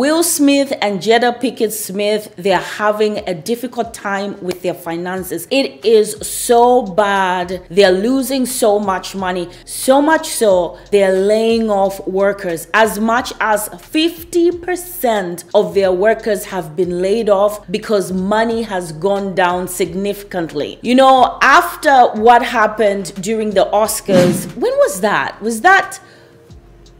Will Smith and Jada Pinkett Smith, they're having a difficult time with their finances. It is so bad. They're losing so much money, so much so they're laying off workers. As much as 50% of their workers have been laid off because money has gone down significantly. You know, after what happened during the Oscars, when was that?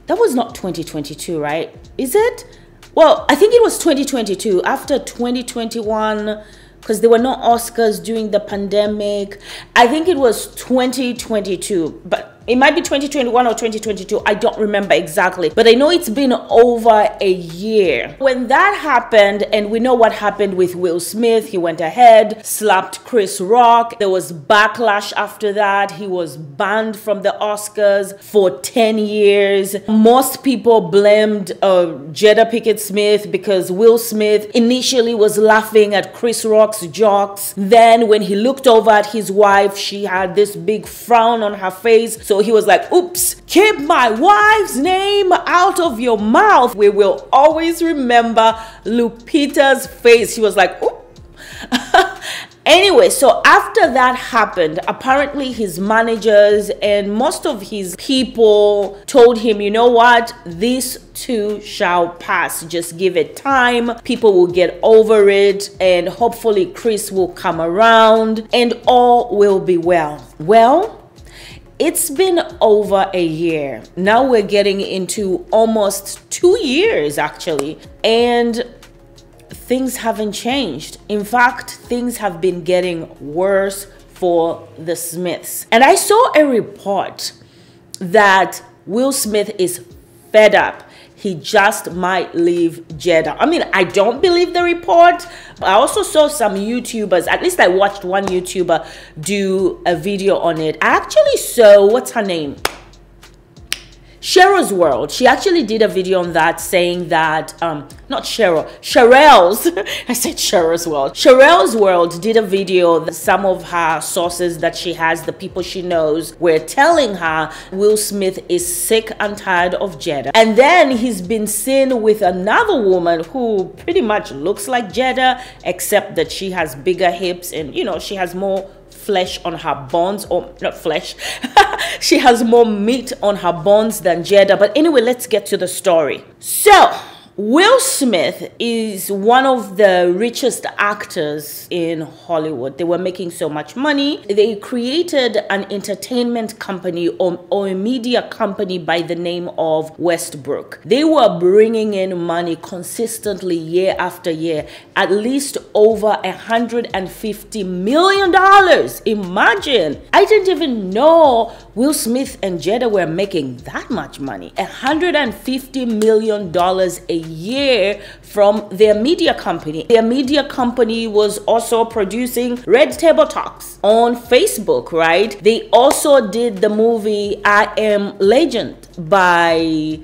That was not 2022, right? Is it? Well, I think it was 2022, after 2021, because there were no Oscars during the pandemic. I think it was 2022, but it might be 2021 or 2022. I don't remember exactly, but I know it's been over a year. When that happened, and we know what happened with Will Smith, he went ahead, slapped Chris Rock. There was backlash after that. He was banned from the Oscars for 10 years. Most people blamed Jada Pinkett Smith because Will Smith initially was laughing at Chris Rock's jokes. Then when he looked over at his wife, she had this big frown on her face. So he was like, oops, keep my wife's name out of your mouth. We will always remember Lupita's face. She was like, oops. Anyway, so after that happened, apparently his managers and most of his people told him, you know what, this too shall pass. Just give it time. People will get over it and hopefully Chris will come around and all will be well. Well, it's been over a year. Now we're getting into almost 2 years actually, and things haven't changed. In fact, things have been getting worse for the Smiths. And I saw a report that Will Smith is fed up. He just might leave Jeddah. I mean, I don't believe the report. I also saw some YouTubers, at least I watched one YouTuber do a video on it. I actually saw, what's her name? Cheryl's World. She actually did a video on that saying that, not Cheryl, Cheryl's, I said Cheryl's World. Cheryl's World did a video that some of her sources that she has, the people she knows, were telling her Will Smith is sick and tired of Jada. And then he's been seen with another woman who pretty much looks like Jada, except that she has bigger hips and, you know, she has more flesh on her bones, or not flesh, she has more meat on her bones than Jada. But anyway, let's get to the story. So Will Smith is one of the richest actors in Hollywood. They were making so much money. They created an entertainment company or a media company by the name of Westbrook. They were bringing in money consistently year after year, at least over $150 million. Imagine. I didn't even know Will Smith and Jada were making that much money. $150 million a year from their media company. Their media company was also producing Red Table Talks on Facebook, right? They also did the movie I Am Legend by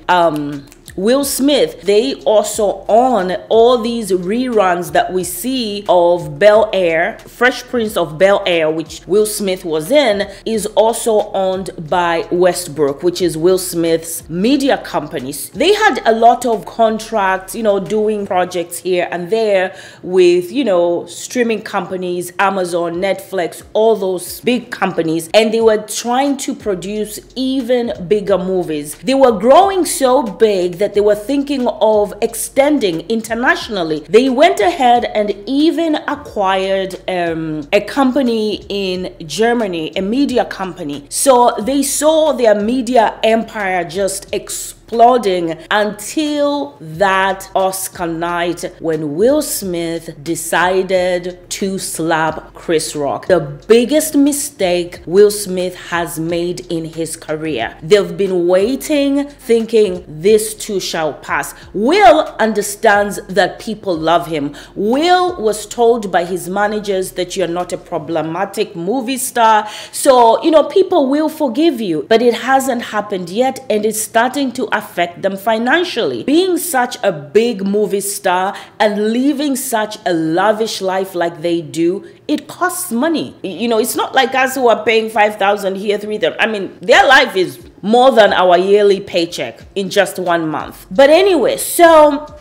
Will Smith. They also own all these reruns that we see of Bel Air. Fresh Prince of Bel Air, which Will Smith was in, is also owned by Westbrook, which is Will Smith's media company. They had a lot of contracts, you know, doing projects here and there with, you know, streaming companies, Amazon, Netflix, all those big companies, and they were trying to produce even bigger movies. They were growing so big that they were thinking of extending internationally. They went ahead and even acquired a company in Germany, a media company. So they saw their media empire just exploding until that Oscar night when Will Smith decided to slap Chris Rock. The biggest mistake Will Smith has made in his career. They've been waiting, thinking this too shall pass. Will understands that people love him. Will was told by his managers that you're not a problematic movie star, so, you know, people will forgive you. But it hasn't happened yet, and it's starting to affect them financially. Being such a big movie star and living such a lavish life like they do, it costs money. You know, it's not like us who are paying $5,000 here, $3,000. I mean, their life is more than our yearly paycheck in just 1 month. But anyway, so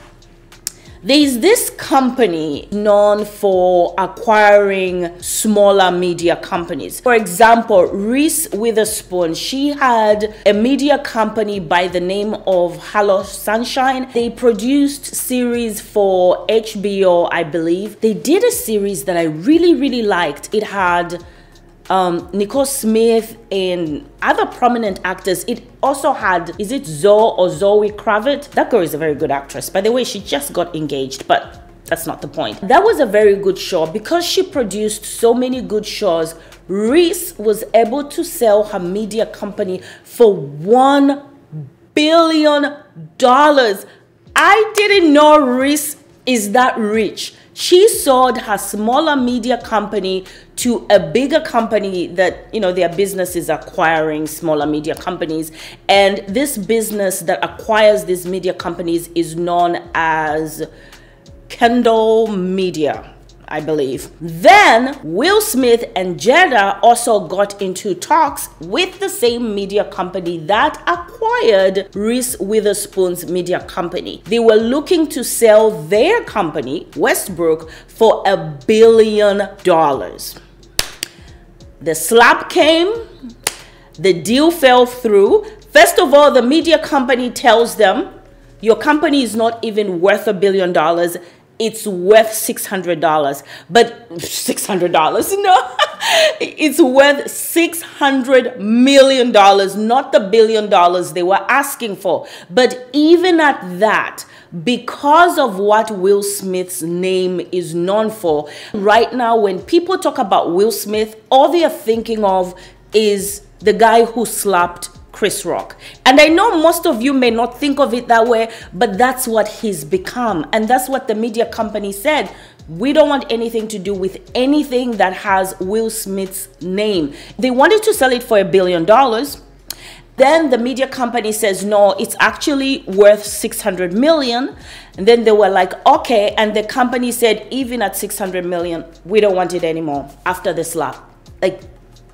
There's this company known for acquiring smaller media companies. For example, Reese Witherspoon, she had a media company by the name of Hello Sunshine. They produced series for HBO, I believe. They did a series that I really, really liked. It had Nicole Smith and other prominent actors. It also had, is it Zoe or Zoe Kravitz? That girl is a very good actress. By the way, she just got engaged, but that's not the point. That was a very good show. Because she produced so many good shows, Reese was able to sell her media company for $1 billion. I didn't know Reese is that rich. She sold her smaller media company to a bigger company that, you know, their business is acquiring smaller media companies. And this business that acquires these media companies is known as Kendall Media, I believe. Then Will Smith and Jada also got into talks with the same media company that acquired Reese Witherspoon's media company. They were looking to sell their company, Westbrook, for $1 billion. The slap came, the deal fell through. First of all, the media company tells them, your company is not even worth $1 billion. It's worth $600, but $600, no, it's worth $600 million, not the $1 billion they were asking for. But even at that, because of what Will Smith's name is known for, right now when people talk about Will Smith, all they are thinking of is the guy who slapped Chris Rock. And I know most of you may not think of it that way, but that's what he's become. And that's what the media company said. We don't want anything to do with anything that has Will Smith's name. They wanted to sell it for $1 billion. Then the media company says, no, it's actually worth $600 million. And then they were like, okay. And the company said, even at $600 million, we don't want it anymore after the slap. Like,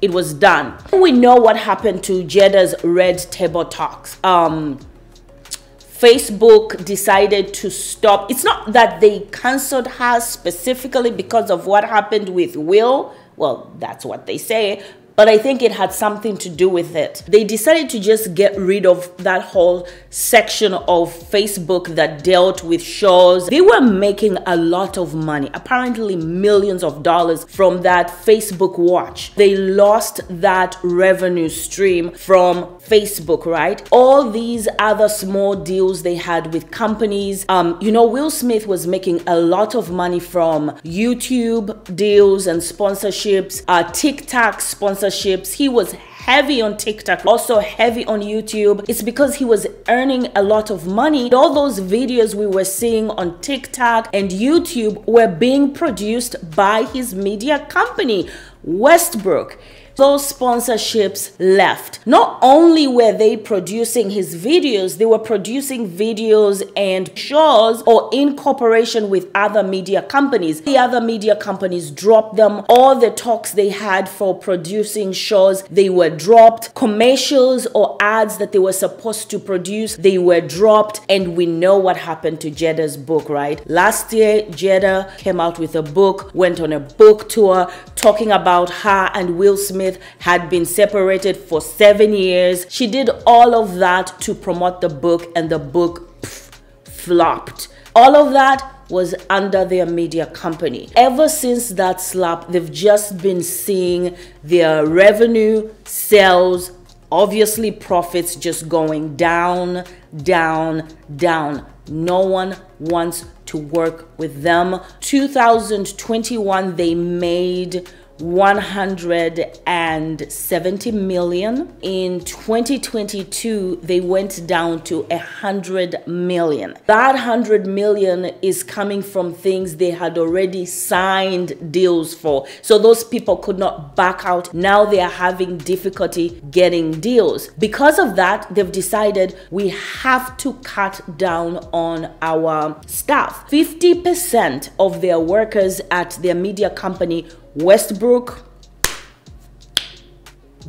it was done. We know what happened to Jada's Red Table Talks. Facebook decided to stop. It's not that they canceled her specifically because of what happened with Will. Well, that's what they say. But I think it had something to do with it. They decided to just get rid of that whole section of Facebook that dealt with shows. They were making a lot of money, apparently millions of dollars from that Facebook watch. They lost that revenue stream from Facebook, right? All these other small deals they had with companies. You know, Will Smith was making a lot of money from YouTube deals and sponsorships, TikTok sponsorships. He was heavy on TikTok, also heavy on YouTube. It's because he was earning a lot of money. All those videos we were seeing on TikTok and YouTube were being produced by his media company, Westbrook. Those sponsorships left. Not only were they producing his videos, they were producing videos and shows or in cooperation with other media companies. The other media companies dropped them. All the talks they had for producing shows, they were dropped. Commercials or ads that they were supposed to produce, they were dropped. And we know what happened to Jada's book, right? Last year, Jada came out with a book, went on a book tour talking about her and Will Smith had been separated for 7 years. She did all of that to promote the book, and the book flopped. All of that was under their media company. Ever since that slap, they've just been seeing their revenue, sales, obviously profits just going down, down, down. No one wants to work with them. 2021, they made $170 million. In 2022, they went down to $100 million. That $100 million is coming from things they had already signed deals for. So those people could not back out. Now they are having difficulty getting deals. Because of that, they've decided we have to cut down on our staff. 50% of their workers at their media company, Westbrook,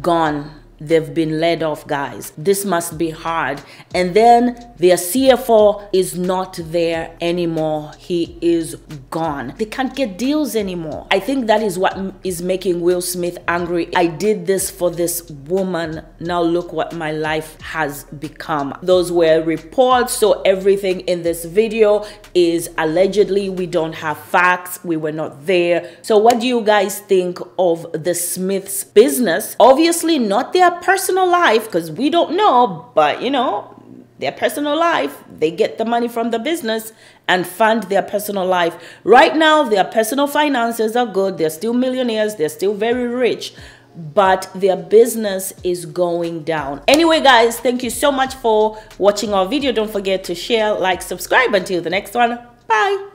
gone. they've been laid off, guys. This must be hard. And then their CFO is not there anymore. He is gone. They can't get deals anymore. I think that is what is making Will Smith angry. I did this for this woman. Now look what my life has become. Those were reports. So everything in this video is allegedly. We don't have facts. We were not there. So what do you guys think of the Smiths' business? Obviously not their personal life, because we don't know, but you know, their personal life, they get the money from the business and fund their personal life. Right now, their personal finances are good. They're still millionaires. They're still very rich, but their business is going down. Anyway, guys, thank you so much for watching our video. Don't forget to share, like, subscribe. Until the next one, bye.